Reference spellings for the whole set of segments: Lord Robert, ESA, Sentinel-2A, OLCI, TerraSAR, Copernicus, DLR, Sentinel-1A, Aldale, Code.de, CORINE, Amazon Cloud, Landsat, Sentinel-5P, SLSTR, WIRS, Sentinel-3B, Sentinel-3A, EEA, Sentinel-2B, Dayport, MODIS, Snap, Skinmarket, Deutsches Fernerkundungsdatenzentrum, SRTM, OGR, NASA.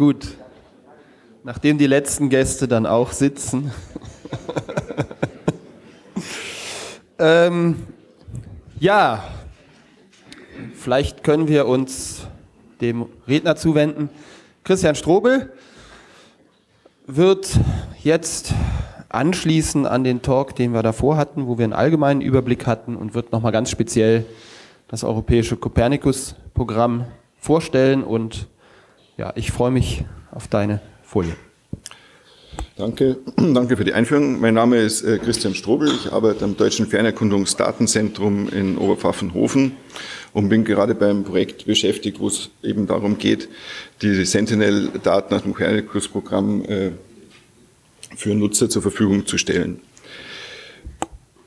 Gut. Nachdem die letzten Gäste dann auch sitzen. Ja, vielleicht können wir uns dem Redner zuwenden. Christian Strobl wird jetzt anschließen an den Talk, den wir davor hatten, wo wir einen allgemeinen Überblick hatten, und wird nochmal ganz speziell das europäische Copernicus-Programm vorstellen. Und ja, ich freue mich auf deine Folie. Danke für die Einführung. Mein Name ist Christian Strobl. Ich arbeite am Deutschen Fernerkundungsdatenzentrum in Oberpfaffenhofen und bin gerade beim Projekt beschäftigt, wo es eben darum geht, die Sentinel-Daten aus dem Copernicus-Programm für Nutzer zur Verfügung zu stellen.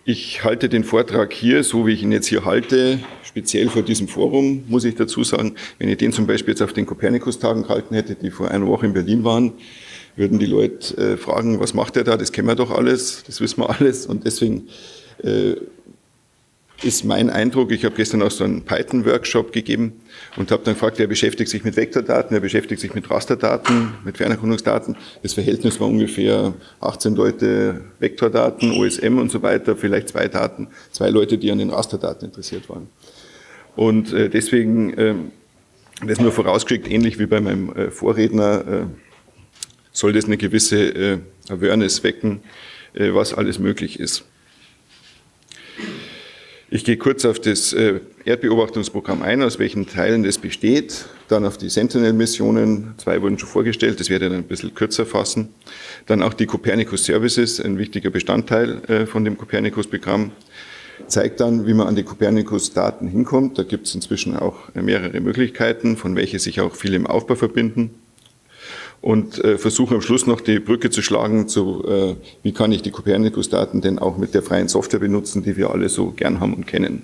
Ich halte den Vortrag hier, so wie ich ihn jetzt hier halte, speziell vor diesem Forum, muss ich dazu sagen. Wenn ich den zum Beispiel jetzt auf den Copernicus-Tagen gehalten hätte, die vor einer Woche in Berlin waren, würden die Leute fragen, was macht der da, das kennen wir doch alles, das wissen wir alles. Und deswegen ist mein Eindruck, ich habe gestern auch so einen Python-Workshop gegeben und habe dann gefragt, wer beschäftigt sich mit Vektordaten, wer beschäftigt sich mit Rasterdaten, mit Fernerkundungsdaten. Das Verhältnis war ungefähr 18 Leute Vektordaten, OSM und so weiter, vielleicht zwei Leute, die an den Rasterdaten interessiert waren. Und deswegen, das nur vorausgeschickt, ähnlich wie bei meinem Vorredner, soll das eine gewisse Awareness wecken, was alles möglich ist. Ich gehe kurz auf das Erdbeobachtungsprogramm ein, aus welchen Teilen das besteht, dann auf die Sentinel-Missionen, 2 wurden schon vorgestellt, das werde ich dann ein bisschen kürzer fassen, dann auch die Copernicus Services, ein wichtiger Bestandteil von dem Copernicus-Programm, zeigt dann, wie man an die Copernicus-Daten hinkommt, da gibt es inzwischen auch mehrere Möglichkeiten, von welchen sich auch viele im Aufbau verbinden. Und versuche am Schluss noch die Brücke zu schlagen zu, wie kann ich die Copernicus-Daten denn auch mit der freien Software benutzen, die wir alle so gern haben und kennen.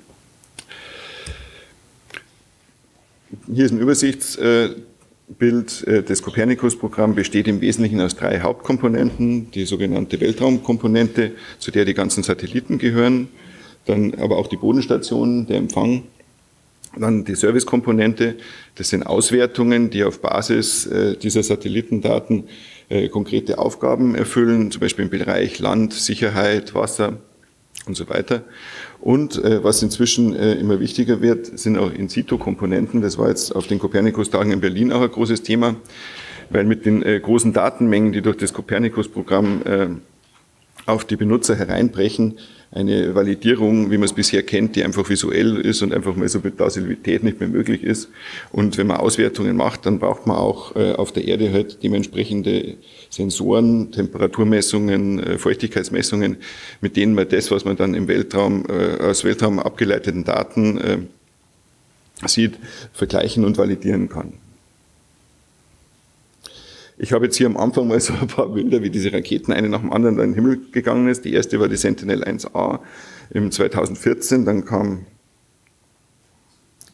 Hier ist ein Übersichtsbild. Das Copernicus-Programm besteht im Wesentlichen aus 3 Hauptkomponenten, die sogenannte Weltraumkomponente, zu der die ganzen Satelliten gehören, dann aber auch die Bodenstationen, der Empfang. Dann die Servicekomponente, das sind Auswertungen, die auf Basis dieser Satellitendaten konkrete Aufgaben erfüllen, zum Beispiel im Bereich Land, Sicherheit, Wasser und so weiter. Und was inzwischen immer wichtiger wird, sind auch In-Situ-Komponenten. Das war jetzt auf den Copernicus-Tagen in Berlin auch ein großes Thema, weil mit den großen Datenmengen, die durch das Copernicus-Programm auf die Benutzer hereinbrechen, eine Validierung, wie man es bisher kennt, die einfach visuell ist und einfach mal so mit Plausibilität nicht mehr möglich ist. Und wenn man Auswertungen macht, dann braucht man auch auf der Erde halt dementsprechende Sensoren, Temperaturmessungen, Feuchtigkeitsmessungen, mit denen man das, was man dann im Weltraum, aus Weltraum abgeleiteten Daten sieht, vergleichen und validieren kann. Ich habe jetzt hier am Anfang mal so ein paar Bilder, wie diese Raketen eine nach dem anderen in den Himmel gegangen ist. Die erste war die Sentinel-1A im 2014, dann kam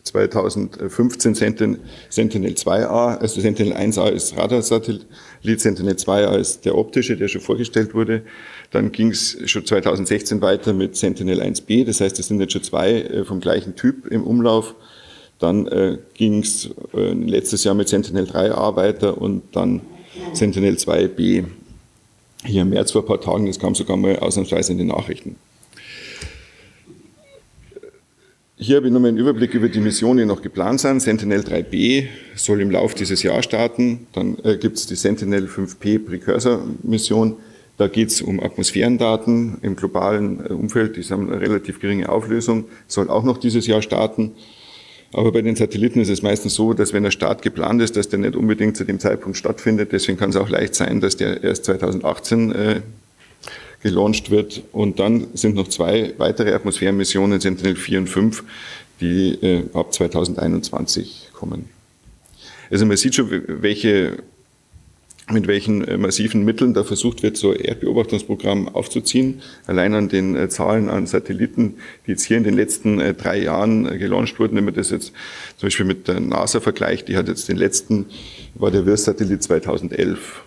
2015 Sentinel-2A, also Sentinel-1A ist Radarsatellit, Sentinel-2A ist der optische, der schon vorgestellt wurde. Dann ging es schon 2016 weiter mit Sentinel-1B, das heißt, es sind jetzt schon 2 vom gleichen Typ im Umlauf. Dann ging es letztes Jahr mit Sentinel-3A weiter und dann Sentinel-2B. Hier im März vor ein paar Tagen, das kam sogar mal ausnahmsweise in den Nachrichten. Hier habe ich nochmal einen Überblick über die Missionen, die noch geplant sind. Sentinel-3B soll im Laufe dieses Jahres starten. Dann gibt es die Sentinel-5P Precursor-Mission. Da geht es um Atmosphärendaten im globalen Umfeld. Die haben eine relativ geringe Auflösung. Soll auch noch dieses Jahr starten. Aber bei den Satelliten ist es meistens so, dass wenn der Start geplant ist, dass der nicht unbedingt zu dem Zeitpunkt stattfindet. Deswegen kann es auch leicht sein, dass der erst 2018 gelauncht wird. Und dann sind noch 2 weitere Atmosphärenmissionen, Sentinel 4 und 5, die ab 2021 kommen. Also man sieht schon, mit welchen massiven Mitteln da versucht wird, so ein Erdbeobachtungsprogramm aufzuziehen. Allein an den Zahlen an Satelliten, die jetzt hier in den letzten 3 Jahren gelauncht wurden, wenn man das jetzt zum Beispiel mit der NASA vergleicht, die hat jetzt den letzten, war der WIRS-Satellit 2011.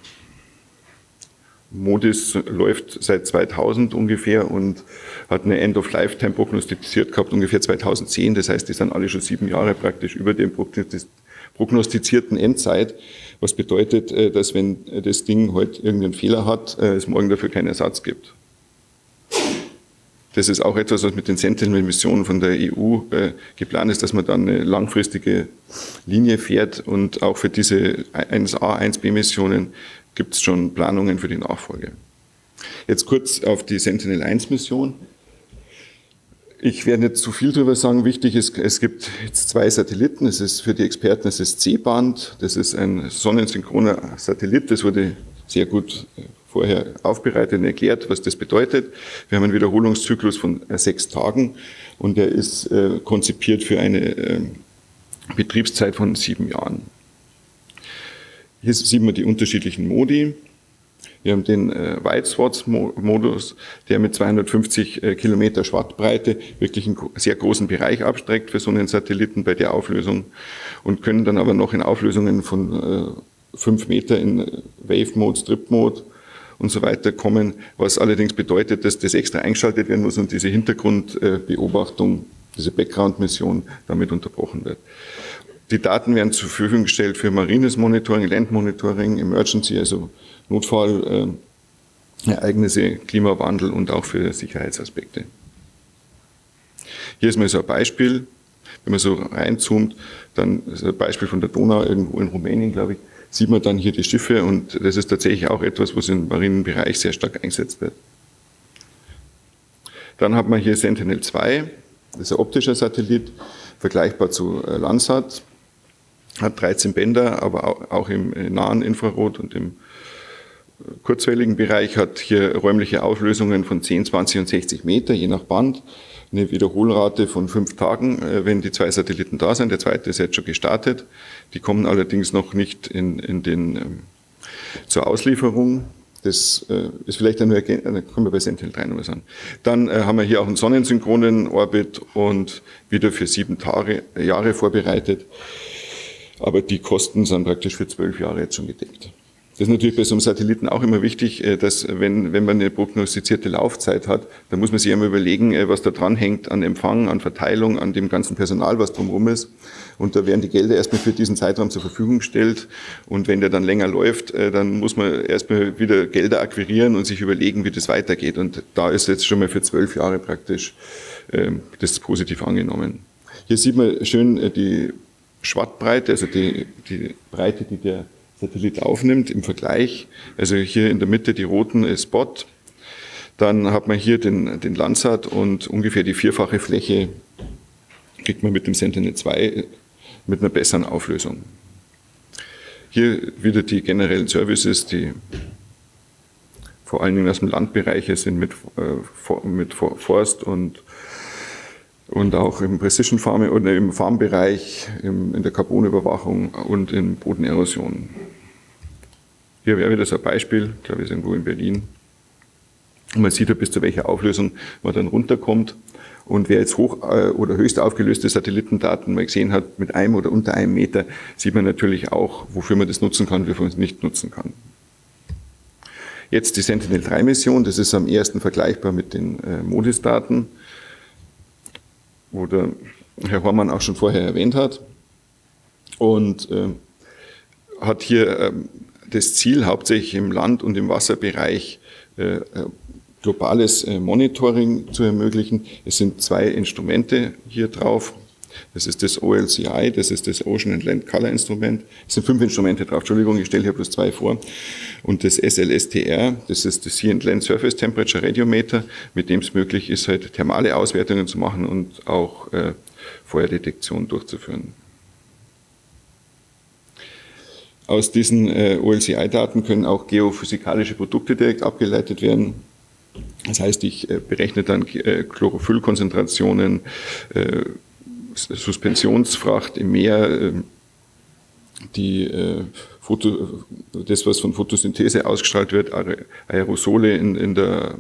MODIS läuft seit 2000 ungefähr und hat eine End-of-Lifetime prognostiziert gehabt, ungefähr 2010. Das heißt, die sind alle schon 7 Jahre praktisch über dem prognostizierten Endzeit. Was bedeutet, dass wenn das Ding heute irgendeinen Fehler hat, es morgen dafür keinen Ersatz gibt. Das ist auch etwas, was mit den Sentinel-Missionen von der EU geplant ist, dass man dann eine langfristige Linie fährt, und auch für diese 1A, 1B-Missionen gibt es schon Planungen für die Nachfolge. Jetzt kurz auf die Sentinel-1-Mission. Ich werde nicht zu viel darüber sagen. Wichtig ist, es gibt jetzt 2 Satelliten. Es ist für die Experten, es ist C-Band. Das ist ein sonnensynchroner Satellit. Das wurde sehr gut vorher aufbereitet und erklärt, was das bedeutet. Wir haben einen Wiederholungszyklus von 6 Tagen, und der ist konzipiert für eine Betriebszeit von 7 Jahren. Hier sieht man die unterschiedlichen Modi. Wir haben den Wide-Swath-Modus, der mit 250 Kilometer Schwattbreite wirklich einen sehr großen Bereich abstreckt für so einen Satelliten bei der Auflösung, und können dann aber noch in Auflösungen von 5 Meter in Wave-Mode, Strip-Mode und so weiter kommen, was allerdings bedeutet, dass das extra eingeschaltet werden muss und diese Hintergrundbeobachtung, diese Background-Mission damit unterbrochen wird. Die Daten werden zur Verfügung gestellt für marines Monitoring, Landmonitoring, Emergency, also Notfallereignisse, Klimawandel und auch für Sicherheitsaspekte. Hier ist mal so ein Beispiel, wenn man so reinzoomt, dann ist ein Beispiel von der Donau irgendwo in Rumänien, glaube ich, sieht man dann hier die Schiffe, und das ist tatsächlich auch etwas, was im marinen Bereich sehr stark eingesetzt wird. Dann hat man hier Sentinel-2, das ist ein optischer Satellit, vergleichbar zu Landsat, hat 13 Bänder, aber auch im nahen Infrarot und im kurzwelligen Bereich, hat hier räumliche Auflösungen von 10, 20 und 60 Meter, je nach Band, eine Wiederholrate von 5 Tagen, wenn die 2 Satelliten da sind. Der zweite ist jetzt schon gestartet, die kommen allerdings noch nicht zur Auslieferung. Das ist vielleicht dann nur, können wir bei Sentinel-3 nochmal sagen. Dann haben wir hier auch einen sonnensynchronen Orbit und wieder für 7 Jahre vorbereitet, aber die Kosten sind praktisch für 12 Jahre jetzt schon gedeckt. Das ist natürlich bei so einem Satelliten auch immer wichtig, dass wenn man eine prognostizierte Laufzeit hat, dann muss man sich einmal überlegen, was da dran hängt an Empfang, an Verteilung, an dem ganzen Personal, was drumherum ist. Und da werden die Gelder erstmal für diesen Zeitraum zur Verfügung gestellt. Und wenn der dann länger läuft, dann muss man erstmal wieder Gelder akquirieren und sich überlegen, wie das weitergeht. Und da ist jetzt schon mal für 12 Jahre praktisch das positiv angenommen. Hier sieht man schön die Schwattbreite, also die Breite, die der Satellit aufnimmt im Vergleich. Also hier in der Mitte die roten ist Spot. Dann hat man hier den Landsat, und ungefähr die vierfache Fläche kriegt man mit dem Sentinel-2 mit einer besseren Auflösung. Hier wieder die generellen Services, die vor allen Dingen aus dem Landbereich sind, mit Forst und auch im Precision Farming oder im Farmbereich, in der Carbonüberwachung und in Bodenerosion. Hier wäre wieder so ein Beispiel, ich glaube, es ist irgendwo in Berlin. Und man sieht ja, bis zu welcher Auflösung man dann runterkommt. Und wer jetzt hoch- oder höchst aufgelöste Satellitendaten mal gesehen hat, mit einem oder unter einem Meter, sieht man natürlich auch, wofür man das nutzen kann, wofür man es nicht nutzen kann. Jetzt die Sentinel-3-Mission, das ist am ersten vergleichbar mit den MODIS-Daten, wo der Herr Hormann auch schon vorher erwähnt hat, und hat hier das Ziel, hauptsächlich im Land- und im Wasserbereich globales Monitoring zu ermöglichen. Es sind 2 Instrumente hier drauf. Das ist das OLCI, das ist das Ocean and Land Color Instrument. Es sind 5 Instrumente drauf, Entschuldigung, ich stelle hier bloß 2 vor. Und das SLSTR, das ist das Sea and Land Surface Temperature Radiometer, mit dem es möglich ist, halt thermale Auswertungen zu machen und auch Feuerdetektion durchzuführen. Aus diesen OLCI-Daten können auch geophysikalische Produkte direkt abgeleitet werden. Das heißt, ich berechne dann Chlorophyllkonzentrationen, Suspensionsfracht im Meer, das, was von Photosynthese ausgestrahlt wird, Aerosole in der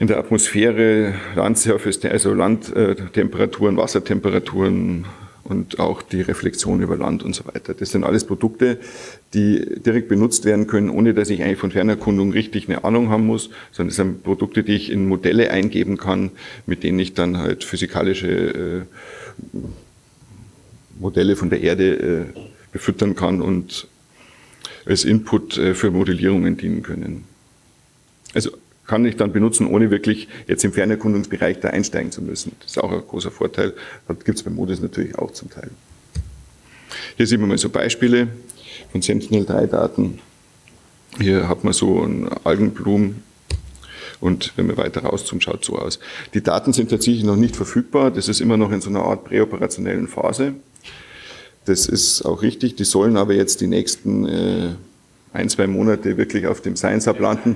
Atmosphäre, also Landtemperaturen, Wassertemperaturen und auch die Reflexion über Land und so weiter. Das sind alles Produkte, die direkt benutzt werden können, ohne dass ich eigentlich von Fernerkundung richtig eine Ahnung haben muss, sondern es sind Produkte, die ich in Modelle eingeben kann, mit denen ich dann halt physikalische Modelle von der Erde befüttern kann und als Input für Modellierungen dienen können. Also kann ich dann benutzen, ohne wirklich jetzt im Fernerkundungsbereich da einsteigen zu müssen. Das ist auch ein großer Vorteil. Das gibt es bei MODIS natürlich auch zum Teil. Hier sieht man mal so Beispiele von Sentinel-3-Daten. Hier hat man so einen Algenblumen. Und wenn man weiter rauszoomt, schaut so aus. Die Daten sind tatsächlich noch nicht verfügbar. Das ist immer noch in so einer Art präoperationellen Phase. Das ist auch richtig. Die sollen aber jetzt die nächsten 1-2 Monate wirklich auf dem Science Hub landen.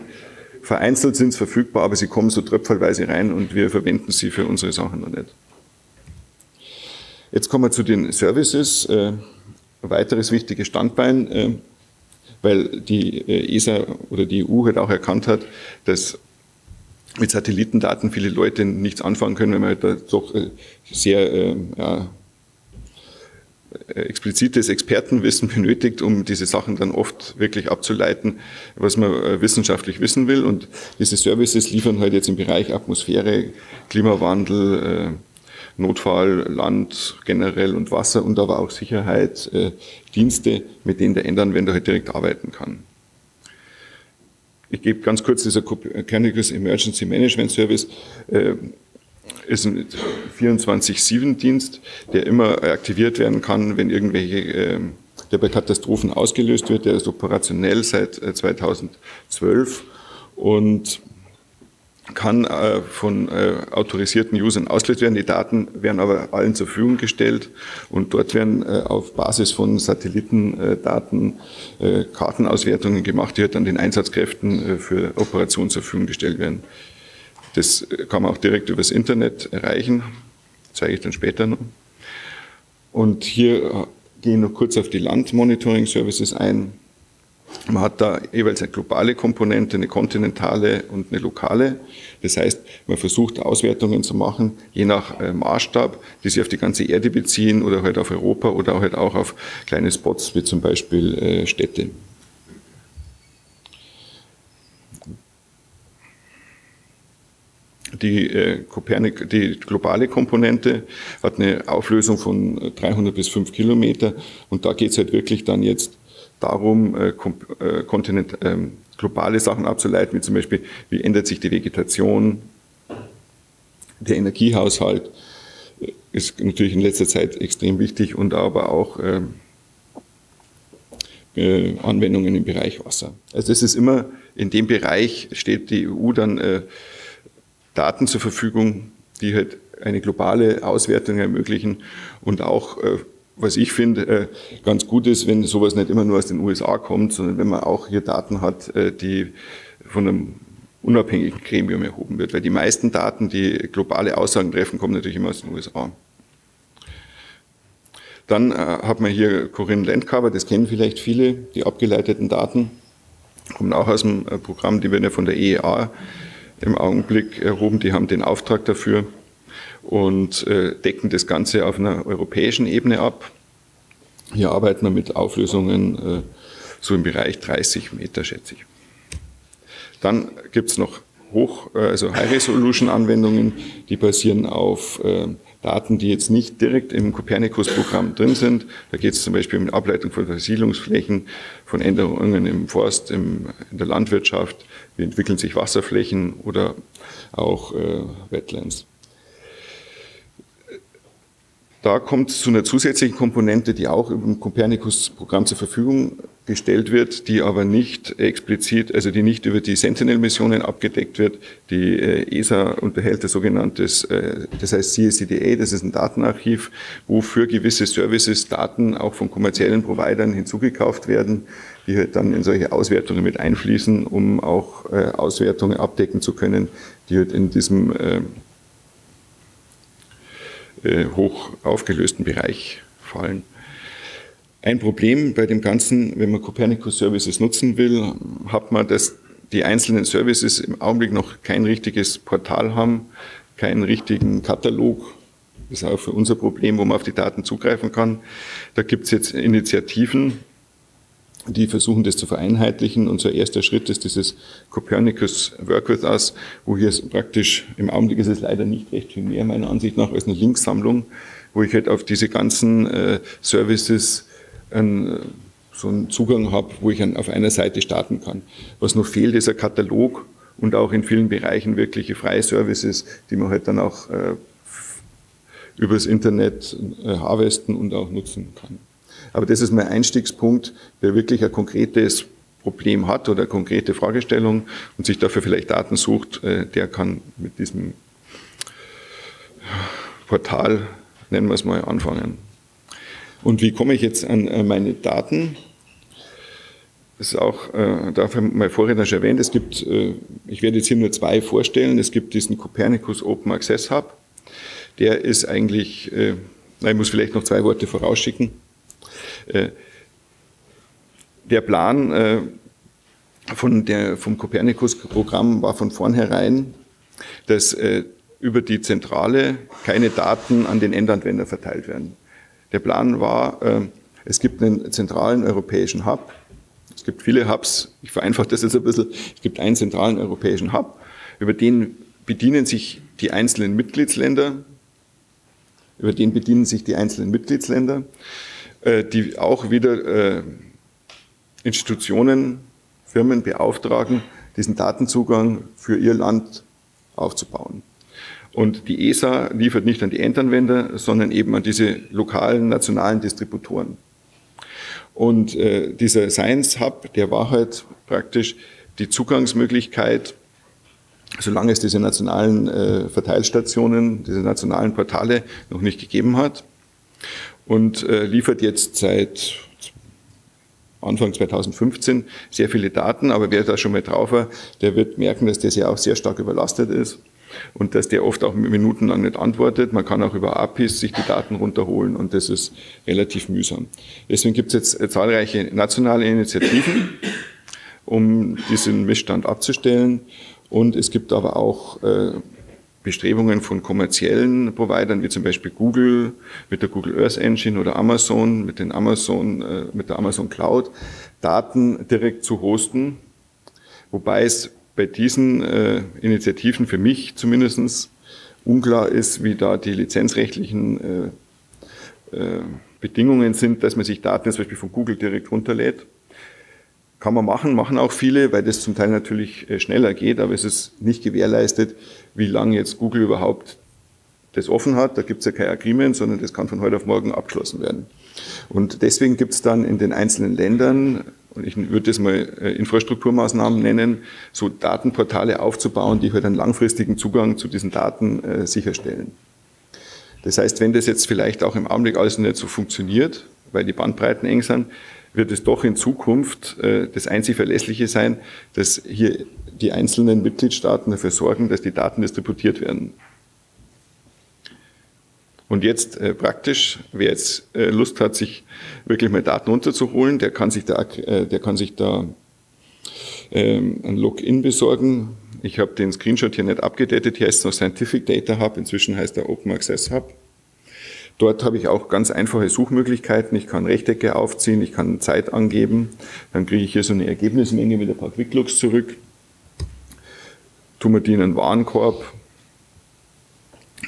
Vereinzelt sind es verfügbar, aber sie kommen so tröpfelweise rein und wir verwenden sie für unsere Sachen noch nicht. Jetzt kommen wir zu den Services. Ein weiteres wichtiges Standbein, weil die ESA oder die EU halt auch erkannt hat, dass mit Satellitendaten viele Leute nichts anfangen können, wenn man halt da doch sehr explizites Expertenwissen benötigt, um diese Sachen dann oft wirklich abzuleiten, was man wissenschaftlich wissen will. Und diese Services liefern halt jetzt im Bereich Atmosphäre, Klimawandel, Notfall, Land generell und Wasser und aber auch Sicherheit, Dienste, mit denen der Endanwender halt direkt arbeiten kann. Ich gebe ganz kurz, dieser Copernicus Emergency Management Service ist ein 24/7-Dienst, der immer aktiviert werden kann, wenn der bei Katastrophen ausgelöst wird. Der ist operationell seit 2012 und kann von autorisierten Usern ausgelöst werden. Die Daten werden aber allen zur Verfügung gestellt und dort werden auf Basis von Satellitendaten Kartenauswertungen gemacht, die halt dann den Einsatzkräften für Operationen zur Verfügung gestellt werden. Das kann man auch direkt übers Internet erreichen, das zeige ich dann später noch. Und hier gehe ich noch kurz auf die Landmonitoring-Services ein. Man hat da jeweils eine globale Komponente, eine kontinentale und eine lokale. Das heißt, man versucht Auswertungen zu machen, je nach Maßstab, die sich auf die ganze Erde beziehen oder halt auf Europa oder halt auch auf kleine Spots, wie zum Beispiel Städte. Die globale Komponente hat eine Auflösung von 300 bis 5 Kilometer und da geht es halt wirklich dann jetzt darum, globale Sachen abzuleiten, wie zum Beispiel, wie ändert sich die Vegetation, der Energiehaushalt ist natürlich in letzter Zeit extrem wichtig und aber auch Anwendungen im Bereich Wasser. Also es ist immer, in dem Bereich steht die EU dann Daten zur Verfügung, die halt eine globale Auswertung ermöglichen und auch was ich finde, ganz gut ist, wenn sowas nicht immer nur aus den USA kommt, sondern wenn man auch hier Daten hat, die von einem unabhängigen Gremium erhoben wird. Weil die meisten Daten, die globale Aussagen treffen, kommen natürlich immer aus den USA. Dann hat man hier CORINE Landcover, das kennen vielleicht viele, die abgeleiteten Daten. Kommen auch aus dem Programm, die werden ja von der EEA im Augenblick erhoben, die haben den Auftrag dafür. Und decken das Ganze auf einer europäischen Ebene ab. Hier arbeiten wir mit Auflösungen so im Bereich 30 Meter, schätze ich. Dann gibt es noch High-Resolution-Anwendungen, die basieren auf Daten, die jetzt nicht direkt im Copernicus-Programm drin sind. Da geht es zum Beispiel um die Ableitung von Versiegelungsflächen, von Änderungen im Forst, in der Landwirtschaft, wie entwickeln sich Wasserflächen oder auch Wetlands. Da kommt es zu einer zusätzlichen Komponente, die auch im Copernicus-Programm zur Verfügung gestellt wird, die aber nicht explizit, also die nicht über die Sentinel-Missionen abgedeckt wird. Die ESA unterhält das sogenannte, das heißt CSCDA, das ist ein Datenarchiv, wo für gewisse Services Daten auch von kommerziellen Providern hinzugekauft werden, die halt dann in solche Auswertungen mit einfließen, um auch Auswertungen abdecken zu können, die halt in diesem hoch aufgelösten Bereich fallen. Ein Problem bei dem Ganzen, wenn man Copernicus Services nutzen will, hat man, dass die einzelnen Services im Augenblick noch kein richtiges Portal haben, keinen richtigen Katalog. Das ist auch für unser Problem, wo man auf die Daten zugreifen kann. Da gibt es jetzt Initiativen, die versuchen, das zu vereinheitlichen. Und so ein erster Schritt ist dieses Copernicus Work With Us, wo hier praktisch, im Augenblick ist es leider nicht recht viel mehr, meiner Ansicht nach, als eine Linksammlung, wo ich halt auf diese ganzen Services so einen Zugang habe, wo ich auf einer Seite starten kann. Was noch fehlt, ist ein Katalog und auch in vielen Bereichen wirkliche freie Services, die man halt dann auch übers Internet harvesten und auch nutzen kann. Aber das ist mein Einstiegspunkt, wer wirklich ein konkretes Problem hat oder eine konkrete Fragestellung und sich dafür vielleicht Daten sucht, der kann mit diesem Portal, nennen wir es mal, anfangen. Und wie komme ich jetzt an meine Daten? Das ist auch, dafür mein Vorredner schon erwähnt, es gibt, ich werde jetzt hier nur zwei vorstellen, es gibt diesen Copernicus Open Access Hub, der ist eigentlich, ich muss vielleicht noch zwei Worte vorausschicken. Der Plan vom Copernicus-Programm war von vornherein, dass über die Zentrale keine Daten an den Endanwender verteilt werden. Der Plan war, es gibt einen zentralen europäischen Hub, es gibt viele Hubs, ich vereinfache das jetzt ein bisschen, es gibt einen zentralen europäischen Hub, über den bedienen sich die einzelnen Mitgliedsländer, die auch wieder Institutionen, Firmen beauftragen, diesen Datenzugang für ihr Land aufzubauen. Und die ESA liefert nicht an die Endanwender, sondern eben an diese lokalen, nationalen Distributoren. Und dieser Science Hub, der war halt praktisch die Zugangsmöglichkeit, solange es diese nationalen Verteilstationen, diese nationalen Portale noch nicht gegeben hat, und liefert jetzt seit Anfang 2015 sehr viele Daten, aber wer da schon mal drauf war, der wird merken, dass das ja auch sehr stark überlastet ist und dass der oft auch minutenlang nicht antwortet. Man kann auch über APIs sich die Daten runterholen und das ist relativ mühsam. Deswegen gibt es jetzt zahlreiche nationale Initiativen, um diesen Missstand abzustellen, und es gibt aber auch Bestrebungen von kommerziellen Providern, wie zum Beispiel Google mit der Google Earth Engine oder Amazon mit der Amazon Cloud, Daten direkt zu hosten, wobei es bei diesen Initiativen für mich zumindest unklar ist, wie da die lizenzrechtlichen Bedingungen sind, dass man sich Daten zum Beispiel von Google direkt runterlädt. Kann man machen, machen auch viele, weil das zum Teil natürlich schneller geht, aber es ist nicht gewährleistet, wie lange jetzt Google überhaupt das offen hat. Da gibt es ja kein Agreement, sondern das kann von heute auf morgen abgeschlossen werden. Und deswegen gibt es dann in den einzelnen Ländern, und ich würde das mal Infrastrukturmaßnahmen nennen, so Datenportale aufzubauen, die halt einen langfristigen Zugang zu diesen Daten sicherstellen. Das heißt, wenn das jetzt vielleicht auch im Augenblick alles nicht so funktioniert, weil die Bandbreiten eng sind, wird es doch in Zukunft das einzig Verlässliche sein, dass hier die einzelnen Mitgliedstaaten dafür sorgen, dass die Daten distributiert werden. Und jetzt praktisch, wer jetzt Lust hat, sich wirklich mal Daten runterzuholen, der kann sich da, ein Login besorgen. Ich habe den Screenshot hier nicht abgedatet, hier heißt es noch Scientific Data Hub, inzwischen heißt er Open Access Hub. Dort habe ich auch ganz einfache Suchmöglichkeiten. Ich kann Rechtecke aufziehen, ich kann Zeit angeben. Dann kriege ich hier so eine Ergebnismenge mit ein paar Quicklooks zurück. Tun wir die in einen Warenkorb,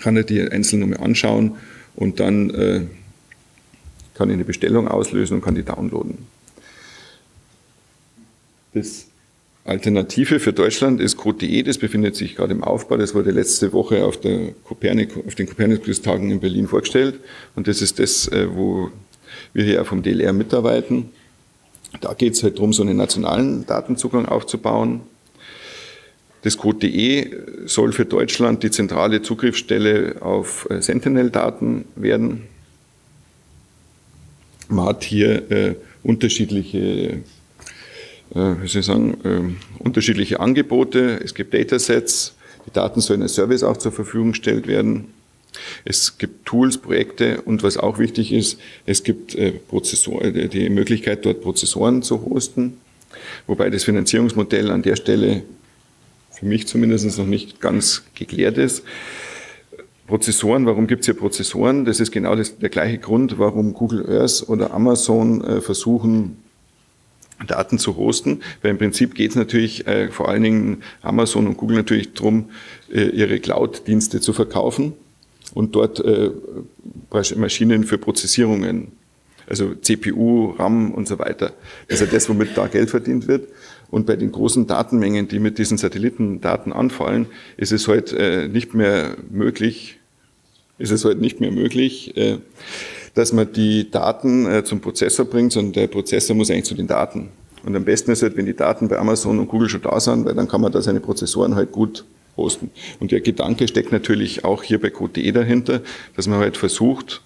kann ich die einzeln nochmal anschauen und dann kann ich eine Bestellung auslösen und kann die downloaden. Das Alternative für Deutschland ist Code.de, das befindet sich gerade im Aufbau, das wurde letzte Woche auf den Copernicus-Tagen in Berlin vorgestellt und das ist das, wo wir hier vom DLR mitarbeiten. Da geht es halt darum, so einen nationalen Datenzugang aufzubauen. Das Code.de soll für Deutschland die zentrale Zugriffsstelle auf Sentinel-Daten werden. Man hat hier unterschiedliche unterschiedliche Angebote, es gibt Datasets, die Daten sollen als Service auch zur Verfügung gestellt werden. Es gibt Tools, Projekte und was auch wichtig ist, es gibt die Möglichkeit, dort Prozessoren zu hosten, wobei das Finanzierungsmodell an der Stelle für mich zumindest noch nicht ganz geklärt ist. Prozessoren, warum gibt es hier Prozessoren? Das ist genau der gleiche Grund, warum Google Earth oder Amazon versuchen, Daten zu hosten, weil im Prinzip geht es natürlich vor allen Dingen Amazon und Google natürlich darum, ihre Cloud-Dienste zu verkaufen und dort Maschinen für Prozessierungen, also CPU, RAM und so weiter. Das ist ja das, womit da Geld verdient wird. Und bei den großen Datenmengen, die mit diesen Satellitendaten anfallen, ist es heute nicht mehr möglich, dass man die Daten zum Prozessor bringt, sondern der Prozessor muss eigentlich zu den Daten. Und am besten ist halt, wenn die Daten bei Amazon und Google schon da sind, weil dann kann man da seine Prozessoren halt gut hosten. Und der Gedanke steckt natürlich auch hier bei Code.de dahinter, dass man halt versucht,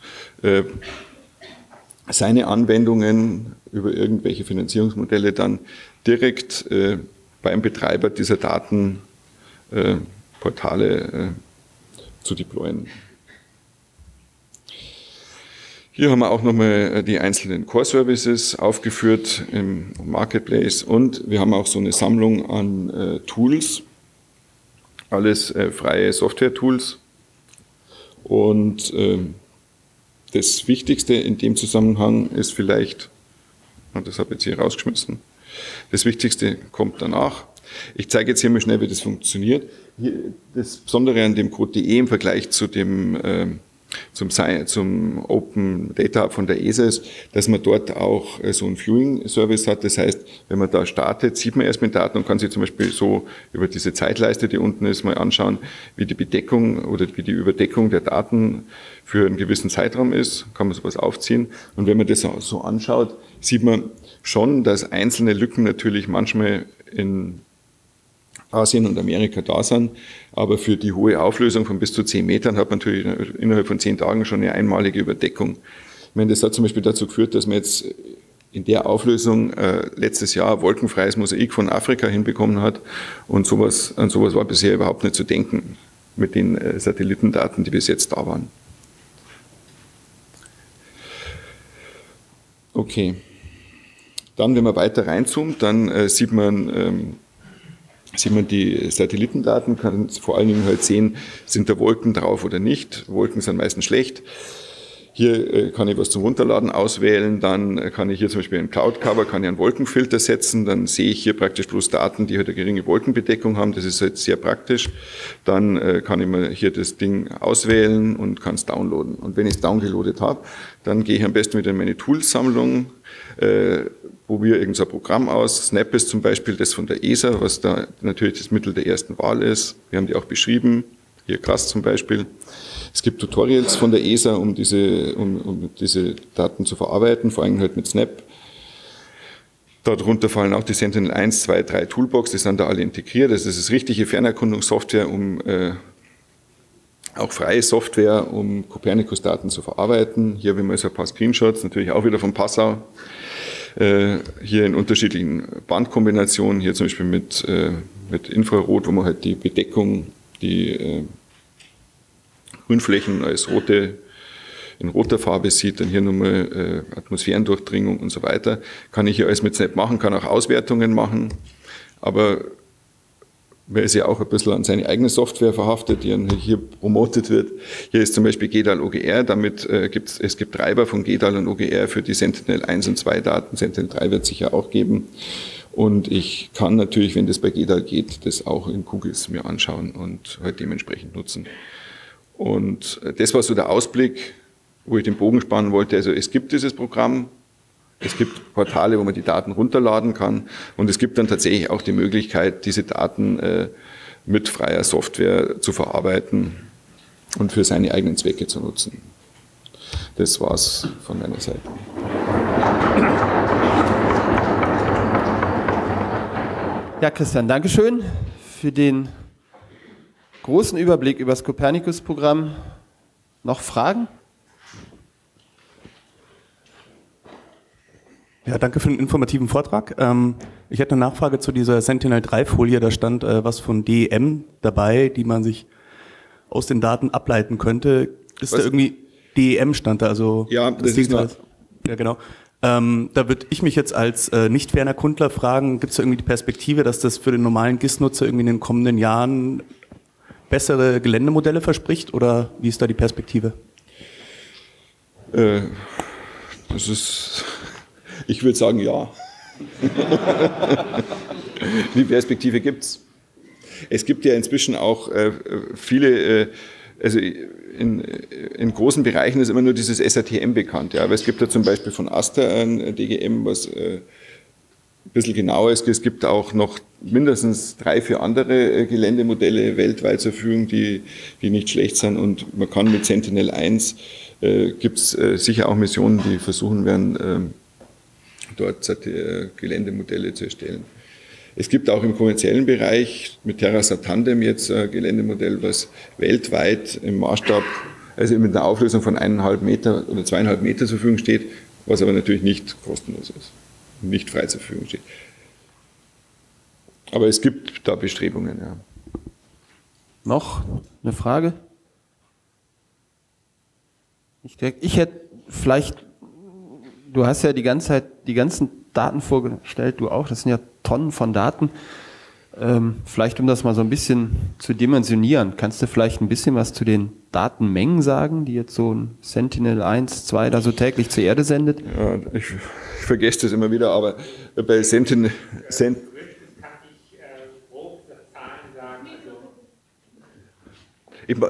seine Anwendungen über irgendwelche Finanzierungsmodelle dann direkt beim Betreiber dieser Datenportale zu deployen. Hier haben wir auch nochmal die einzelnen Core-Services aufgeführt im Marketplace und wir haben auch so eine Sammlung an Tools, alles freie Software-Tools und das Wichtigste in dem Zusammenhang ist vielleicht, und das habe ich jetzt hier rausgeschmissen, das Wichtigste kommt danach. Ich zeige jetzt hier mal schnell, wie das funktioniert. Hier, das Besondere an dem Code.de im Vergleich zu dem zum Open Data Hub von der ESA ist, dass man dort auch so einen Viewing-Service hat. Das heißt, wenn man da startet, sieht man erst mit Daten und kann sich zum Beispiel so über diese Zeitleiste, die unten ist, mal anschauen, wie die Bedeckung oder wie die Überdeckung der Daten für einen gewissen Zeitraum ist. Kann man sowas aufziehen. Und wenn man das so anschaut, sieht man schon, dass einzelne Lücken natürlich manchmal in Asien und Amerika da sind, aber für die hohe Auflösung von bis zu 10 Metern hat man natürlich innerhalb von 10 Tagen schon eine einmalige Überdeckung. Ich meine, das hat zum Beispiel dazu geführt, dass man jetzt in der Auflösung letztes Jahr wolkenfreies Mosaik von Afrika hinbekommen hat und sowas, an sowas war bisher überhaupt nicht zu denken mit den Satellitendaten, die bis jetzt da waren. Okay. Dann, wenn man weiter reinzoomt, dann sieht man die Satellitendaten, kann vor allen Dingen halt sehen, sind da Wolken drauf oder nicht. Wolken sind meistens schlecht. Hier kann ich was zum Runterladen auswählen, dann kann ich hier zum Beispiel ein Cloud-Cover, kann ich einen Wolkenfilter setzen, dann sehe ich hier praktisch bloß Daten, die halt eine geringe Wolkenbedeckung haben, das ist halt sehr praktisch. Dann kann ich mir hier das Ding auswählen und kann es downloaden. Und wenn ich es downgeloadet habe, dann gehe ich am besten wieder in meine Tools-Sammlung, probiere irgendein Programm aus. Snap ist zum Beispiel das von der ESA, was da natürlich das Mittel der ersten Wahl ist. Wir haben die auch beschrieben, hier GRASS zum Beispiel. Es gibt Tutorials von der ESA, um diese Daten zu verarbeiten, vor allem halt mit Snap. Darunter fallen auch die Sentinel-1, 2, 3 Toolbox, die sind da alle integriert. Das ist richtige Fernerkundungssoftware, um auch freie Software, um Copernicus-Daten zu verarbeiten. Hier haben wir so ein paar Screenshots, natürlich auch wieder von Passau. Hier in unterschiedlichen Bandkombinationen, hier zum Beispiel mit Infrarot, wo man halt die Bedeckung, die Grünflächen als rote, in roter Farbe sieht, dann hier nochmal Atmosphärendurchdringung und so weiter. Kann ich hier alles mit Snap machen, kann auch Auswertungen machen, aber man ist ja auch ein bisschen an seine eigene Software verhaftet, die hier promotet wird. Hier ist zum Beispiel GDAL OGR, damit es gibt Treiber von GDAL und OGR für die Sentinel-1 und 2 Daten, Sentinel-3 wird es sicher auch geben. Und ich kann natürlich, wenn das bei GDAL geht, das auch in QGIS mir anschauen und halt dementsprechend nutzen. Und das war so der Ausblick, wo ich den Bogen spannen wollte. Also es gibt dieses Programm, es gibt Portale, wo man die Daten runterladen kann und es gibt dann tatsächlich auch die Möglichkeit, diese Daten mit freier Software zu verarbeiten und für seine eigenen Zwecke zu nutzen. Das war's von meiner Seite. Ja, Christian, dankeschön für den großen Überblick über das Copernicus-Programm. Noch Fragen? Ja, danke für den informativen Vortrag. Ich hätte eine Nachfrage zu dieser Sentinel-3-Folie. Da stand was von DEM dabei, die man sich aus den Daten ableiten könnte. Ist was? Da irgendwie DEM stand da? Also ja, das ist was. Ja, genau. Da würde ich mich jetzt als Nicht-Fernerkundler fragen, gibt es da irgendwie die Perspektive, dass das für den normalen GIS-Nutzer irgendwie in den kommenden Jahren bessere Geländemodelle verspricht? Oder wie ist da die Perspektive? Ich würde sagen, ja. Die Perspektive gibt es. Es gibt ja inzwischen auch viele, also in großen Bereichen ist immer nur dieses SRTM bekannt. Ja? Aber es gibt ja zum Beispiel von Aster ein DGM, was ein bisschen genauer ist. Es gibt auch noch mindestens 3, 4 andere Geländemodelle weltweit zur Verfügung, die nicht schlecht sind. Und man kann mit Sentinel-1, gibt es sicher auch Missionen, die versuchen werden, dort Geländemodelle zu erstellen. Es gibt auch im kommerziellen Bereich mit TerraSAR Tandem jetzt ein Geländemodell, was weltweit im Maßstab, also mit einer Auflösung von 1,5 Meter oder 2,5 Meter zur Verfügung steht, was aber natürlich nicht kostenlos ist, nicht frei zur Verfügung steht. Aber es gibt da Bestrebungen, ja. Noch eine Frage? Ich denke, ich hätte vielleicht, du hast ja die ganze Zeit die ganzen Daten vorgestellt, du auch, das sind ja Tonnen von Daten. Vielleicht, um das mal so ein bisschen zu dimensionieren, kannst du vielleicht ein bisschen was zu den Datenmengen sagen, die jetzt so ein Sentinel-1, 2 da so täglich zur Erde sendet? Ja, ich vergesse das immer wieder, aber bei Sentinel...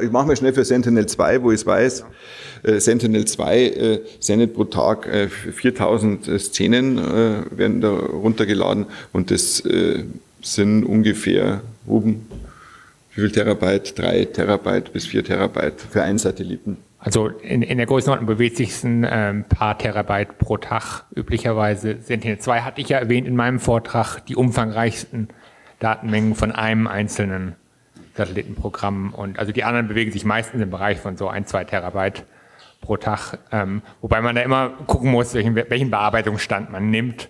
Ich mache mal schnell für Sentinel-2, wo ich es weiß. Sentinel-2 sendet pro Tag 4.000 Szenen, werden da runtergeladen, und das sind ungefähr, wie viel Terabyte? 3 Terabyte bis 4 Terabyte für einen Satelliten. Also in der Größenordnung bewegt sich ein paar Terabyte pro Tag üblicherweise. Sentinel-2 hatte ich ja erwähnt in meinem Vortrag, die umfangreichsten Datenmengen von einem einzelnen Satellitenprogramm, und also die anderen bewegen sich meistens im Bereich von so 1, 2 Terabyte pro Tag, wobei man da immer gucken muss, welchen Bearbeitungsstand man nimmt.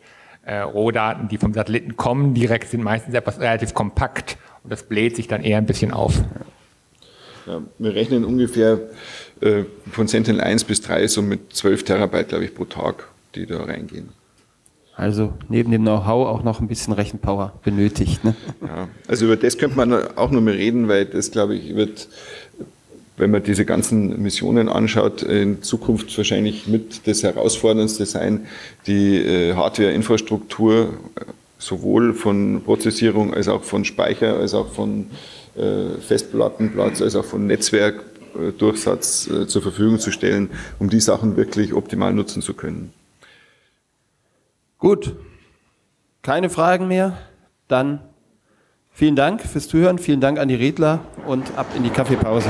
Rohdaten, die vom Satelliten kommen, direkt sind meistens etwas relativ kompakt, und das bläht sich dann eher ein bisschen auf. Ja, wir rechnen ungefähr von Sentinel 1 bis 3 so mit 12 Terabyte, glaube ich, pro Tag, die da reingehen. Also neben dem Know-how auch noch ein bisschen Rechenpower benötigt. Ne? Ja, also über das könnte man auch noch mal reden, weil das, glaube ich, wird, wenn man diese ganzen Missionen anschaut, in Zukunft wahrscheinlich mit das Herausforderndste sein, die Hardware-Infrastruktur sowohl von Prozessierung als auch von Speicher, als auch von Festplattenplatz, als auch von Netzwerkdurchsatz zur Verfügung zu stellen, um die Sachen wirklich optimal nutzen zu können. Gut, keine Fragen mehr, dann vielen Dank fürs Zuhören, vielen Dank an die Redner und ab in die Kaffeepause.